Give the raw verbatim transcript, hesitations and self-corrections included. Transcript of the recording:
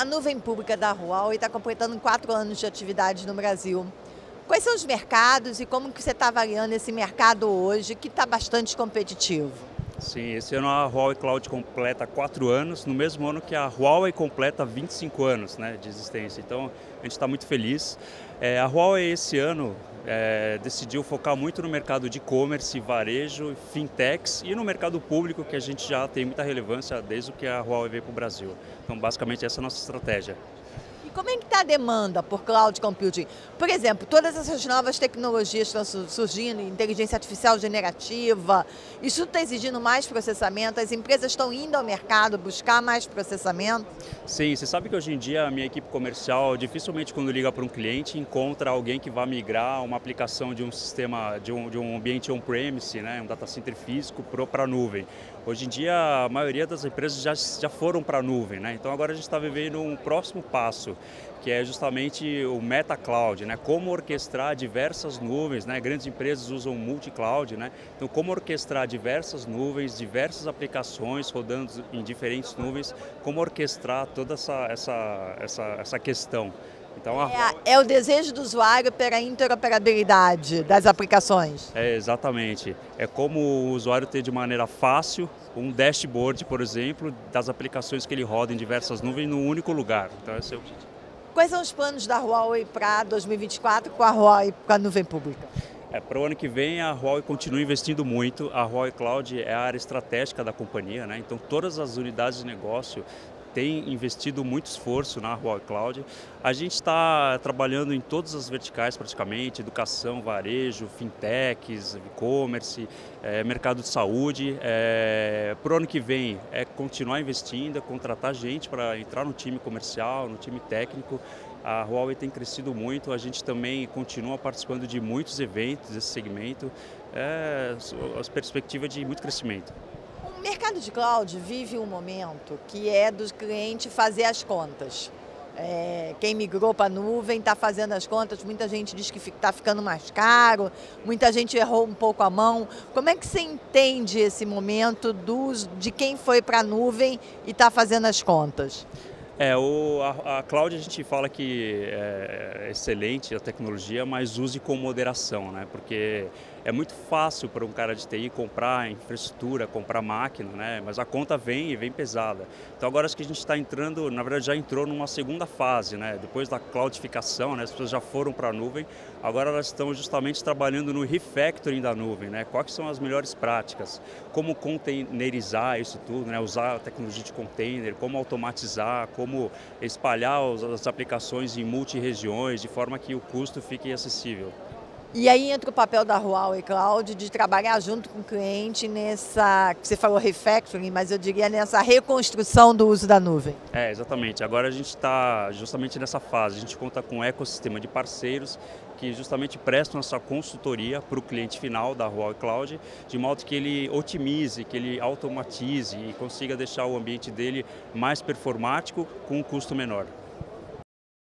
A nuvem pública da Huawei está completando quatro anos de atividade no Brasil. Quais são os mercados e como que você está avaliando esse mercado hoje, que está bastante competitivo? Sim, esse ano a Huawei Cloud completa quatro anos, no mesmo ano que a Huawei completa vinte e cinco anos, né, de existência. Então, a gente está muito feliz. É, a Huawei esse ano é, decidiu focar muito no mercado de e-commerce, varejo, fintechs e no mercado público, que a gente já tem muita relevância desde que a Huawei veio para o Brasil. Então, basicamente, essa é a nossa estratégia. E como é que está a demanda por cloud computing? Por exemplo, todas essas novas tecnologias estão surgindo, inteligência artificial generativa, isso está exigindo mais processamento, as empresas estão indo ao mercado buscar mais processamento? Sim, você sabe que hoje em dia a minha equipe comercial dificilmente, quando liga para um cliente, encontra alguém que vá migrar uma aplicação de um sistema, de um, de um ambiente on-premise, né, um data center físico, para a nuvem. Hoje em dia a maioria das empresas já, já foram para a nuvem, né? Então agora a gente está vivendo um próximo passo, que é justamente o metacloud, né? Como orquestrar diversas nuvens, né? Grandes empresas usam multi-cloud, né? Então como orquestrar diversas nuvens, diversas aplicações rodando em diferentes nuvens, como orquestrar toda essa, essa, essa, essa questão. Então, a... é, é o desejo do usuário pela interoperabilidade das aplicações. É, exatamente. É como o usuário ter de maneira fácil um dashboard, por exemplo, das aplicações que ele roda em diversas nuvens num único lugar. Então, esse é o... Quais são os planos da Huawei para dois mil e vinte e quatro com a Huawei com a nuvem pública? É, para o ano que vem, a Huawei continua investindo muito. A Huawei Cloud é a área estratégica da companhia, né? Então, todas as unidades de negócio têm investido muito esforço na Huawei Cloud. A gente está trabalhando em todas as verticais praticamente: educação, varejo, fintechs, e-commerce, é, mercado de saúde. É, para o ano que vem, é continuar investindo, é contratar gente para entrar no time comercial, no time técnico. A Huawei tem crescido muito, a gente também continua participando de muitos eventos desse segmento, é, as perspectivas de muito crescimento. O mercado de cloud vive um momento que é do cliente fazer as contas. É, quem migrou para a nuvem está fazendo as contas, muita gente diz que está ficando mais caro, muita gente errou um pouco a mão. Como é que você entende esse momento dos, de quem foi para a nuvem e está fazendo as contas? É, o, a, a cloud a gente fala que é excelente a tecnologia, mas use com moderação, né? Porque é muito fácil para um cara de T I comprar infraestrutura, comprar máquina, né? Mas a conta vem e vem pesada. Então agora acho que a gente está entrando, na verdade já entrou numa segunda fase, né? Depois da cloudificação, né? As pessoas já foram para a nuvem, agora elas estão justamente trabalhando no refactoring da nuvem, né? Quais são as melhores práticas? Como containerizar isso tudo, né? Usar a tecnologia de container, como automatizar, como como espalhar as aplicações em multi-regiões, de forma que o custo fique acessível. E aí entra o papel da Huawei Cloud de trabalhar junto com o cliente nessa, você falou refactoring, mas eu diria nessa reconstrução do uso da nuvem. É, exatamente. Agora a gente está justamente nessa fase, a gente conta com um ecossistema de parceiros que justamente prestam essa consultoria para o cliente final da Huawei Cloud, de modo que ele otimize, que ele automatize e consiga deixar o ambiente dele mais performático com um custo menor.